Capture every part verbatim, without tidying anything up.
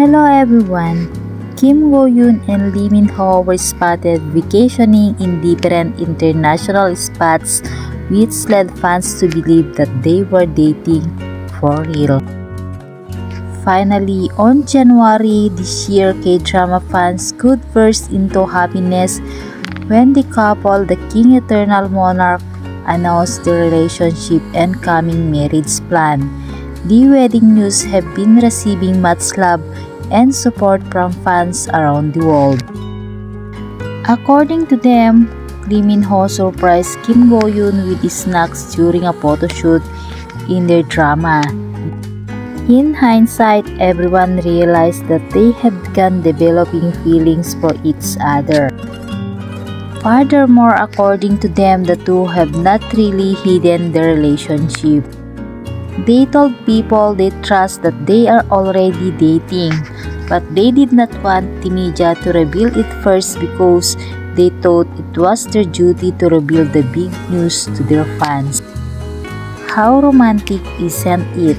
Hello everyone! Kim Go-eun and Lee Min-ho were spotted vacationing in different international spots, which led fans to believe that they were dating for real. Finally, on January this year, K-drama fans could burst into happiness when the couple, the King Eternal Monarch, announced their relationship and coming marriage plan. The wedding news have been receiving much love and support from fans around the world. According to them, Lee Min-ho surprised Kim Go-eun with snacks during a photo shoot in their drama. In hindsight, everyone realized that they had begun developing feelings for each other. Furthermore, according to them, the two have not really hidden their relationship. They told people they trust that they are already dating, but they did not want the media to reveal it first because they thought it was their duty to reveal the big news to their fans. How romantic isn't it?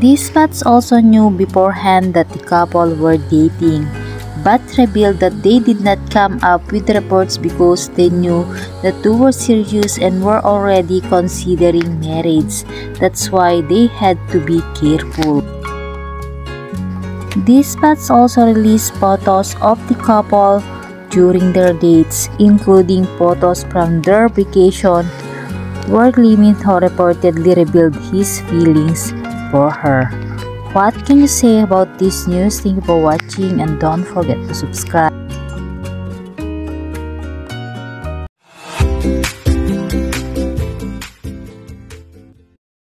These fans also knew beforehand that the couple were dating, but revealed that they did not come up with reports because they knew the two were serious and were already considering marriage. That's why they had to be careful. These fans also released photos of the couple during their dates, including photos from their vacation, where Lee Min-ho reportedly revealed his feelings for her. What can you say about this news? Thank you for watching and don't forget to subscribe.